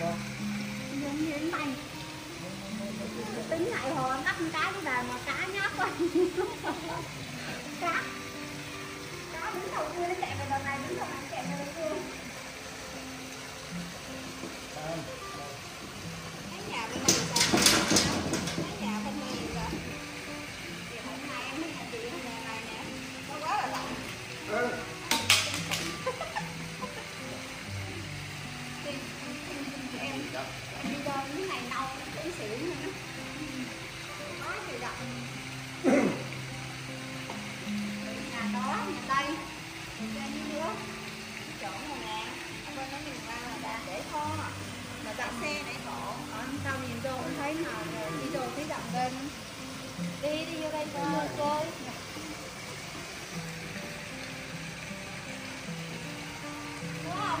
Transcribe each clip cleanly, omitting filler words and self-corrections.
Giống như mày. Tính lại hồi ngắt cá bây giờ mà cá nháp quá. Cá. Cá đứng đầu kia nó chạy về đằng này, đứng đầu này chạy về đằng kia. Cái nhà bên này sao? Cái nhà bên này rồi. Thì hôm nay em mới làm chuyện này nè. Nó quá là lạnh. Em đi đâu cái này nâu cái xỉu nữa đó thì gặp nhà đó nhà tây ra như đứa chỗ mùa nè ở bên đó nhìn qua là đã để kho mà đặt xe để cổ ở sau nhìn vô cũng thấy mà đi đồ thấy đặt bên đi đi vô đây coi chơi đúng không?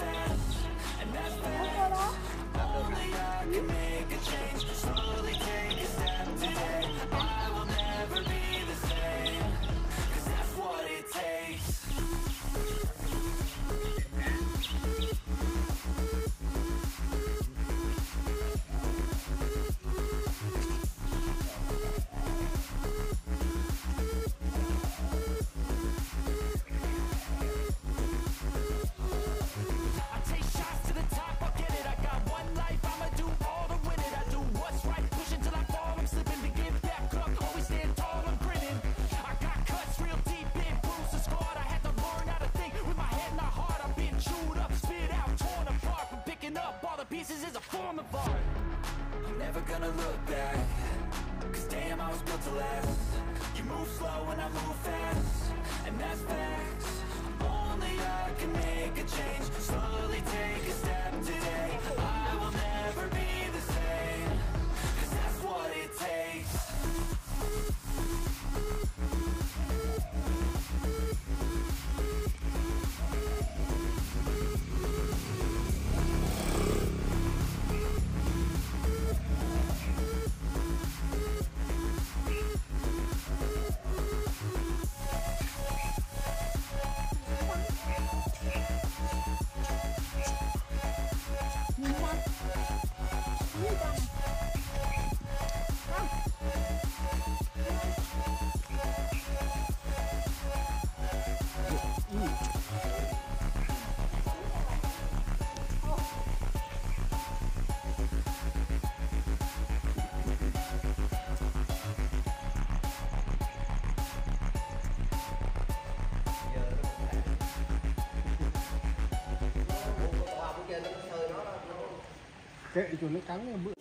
Kệ cho nó cắn bự.